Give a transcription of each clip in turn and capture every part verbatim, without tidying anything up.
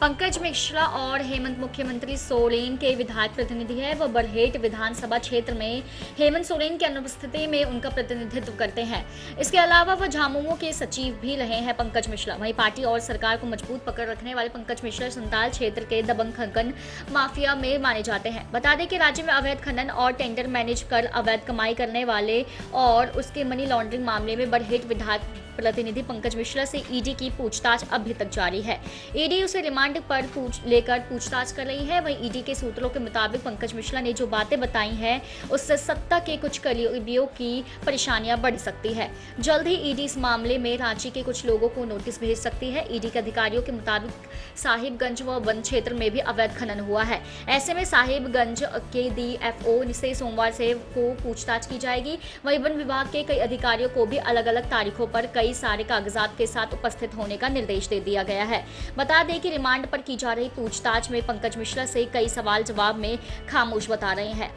पंकज मिश्रा और हेमंत मुख्यमंत्री सोरेन के विधायक प्रतिनिधि है। वह बरहेट विधानसभा क्षेत्र में हेमंत सोरेन की अनुपस्थिति में उनका प्रतिनिधित्व करते हैं। इसके अलावा वह झामुमो के सचिव भी रहे हैं पंकज मिश्रा। वहीं पार्टी और सरकार को मजबूत पकड़ रखने वाले पंकज मिश्रा संताल क्षेत्र के दबंग खनन माफिया में माने जाते हैं। बता दें कि राज्य में अवैध खनन और टेंडर मैनेज कर अवैध कमाई करने वाले और उसके मनी लॉन्ड्रिंग मामले में बरहेट विधायक प्रतिनिधि पंकज मिश्रा से ईडी की पूछताछ अभी तक जारी है। ईडी उसे रिमांड पर पूछ लेकर पूछताछ कर रही है। वहीं ईडी के सूत्रों के मुताबिक पंकज मिश्रा ने जो बातें बताई हैं उससे सत्ता के कुछ करीबियों की परेशानियां बढ़ सकती है। जल्द ही ईडी इस मामले में रांची के कुछ लोगों को नोटिस भेज सकती है। ईडी के अधिकारियों के मुताबिक साहिबगंज व वन क्षेत्र में भी अवैध खनन हुआ है। ऐसे में साहिबगंज के डी एफ ओ से सोमवार से को पूछताछ की जाएगी। वहीं वन विभाग के कई अधिकारियों को भी अलग अलग तारीखों पर सारे कागजात के साथ उपस्थित होने का निर्देश दे दिया गया है। बता दें कि रिमांड पर की जा रही पूछताछ में पंकज मिश्रा से कई सवाल जवाब में खामोश बता रहे हैं।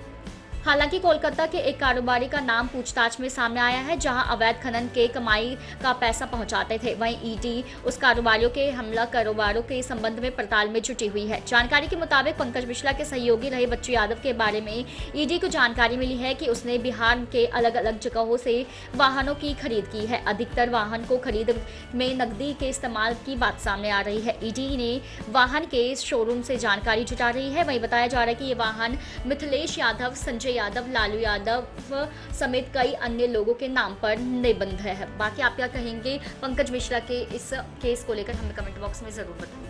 हालांकि कोलकाता के एक कारोबारी का नाम पूछताछ में सामने आया है, जहां अवैध खनन के कमाई का पैसा पहुंचाते थे। वहीं ईडी उस कारोबारियों के हमला कारोबारों के संबंध में पड़ताल में जुटी हुई है। जानकारी के मुताबिक पंकज मिश्रा के सहयोगी रहे बच्ची यादव के बारे में ईडी को जानकारी मिली है कि उसने बिहार के अलग अलग जगहों से वाहनों की खरीद की है। अधिकतर वाहन को खरीद में नकदी के इस्तेमाल की बात सामने आ रही है। ईडी ने वाहन के शोरूम से जानकारी जुटा रही है। वहीं बताया जा रहा है कि ये वाहन मिथिलेश यादव, संजय यादव, लालू यादव समेत कई अन्य लोगों के नाम पर निबंध है। बाकी आप क्या कहेंगे पंकज मिश्रा के इस केस को लेकर, हमें कमेंट बॉक्स में जरूर बताएं।